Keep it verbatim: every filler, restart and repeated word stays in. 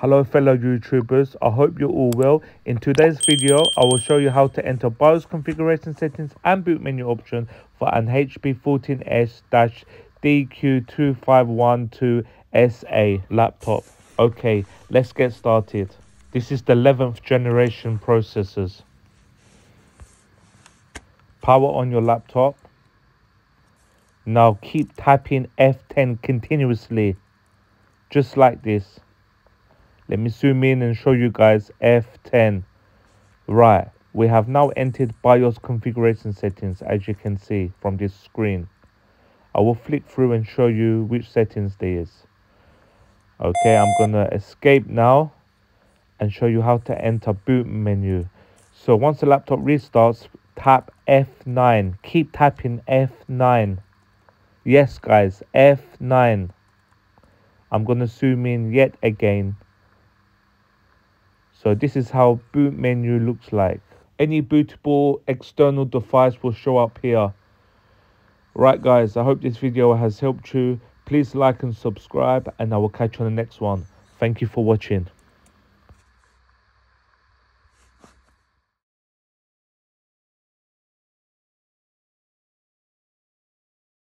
Hello fellow YouTubers, I hope you're all well. In today's video, I will show you how to enter BIOS configuration settings and boot menu option for an H P fourteen S D Q two five one two S A laptop. Okay, let's get started. This is the eleventh generation processors. Power on your laptop. Now keep tapping F ten continuously, just like this. Let me zoom in and show you guys F ten. Right, we have now entered BIOS configuration settings, as you can see from this screen. I will flick through and show you which settings there is. Okay, I'm gonna escape now and show you how to enter boot menu. So once the laptop restarts, tap F nine. Keep tapping F nine. Yes guys, F nine. I'm gonna zoom in yet again. So this is how boot menu looks like. Any bootable external device will show up here. Right guys, I hope this video has helped you. Please like and subscribe, and I will catch you on the next one. Thank you for watching.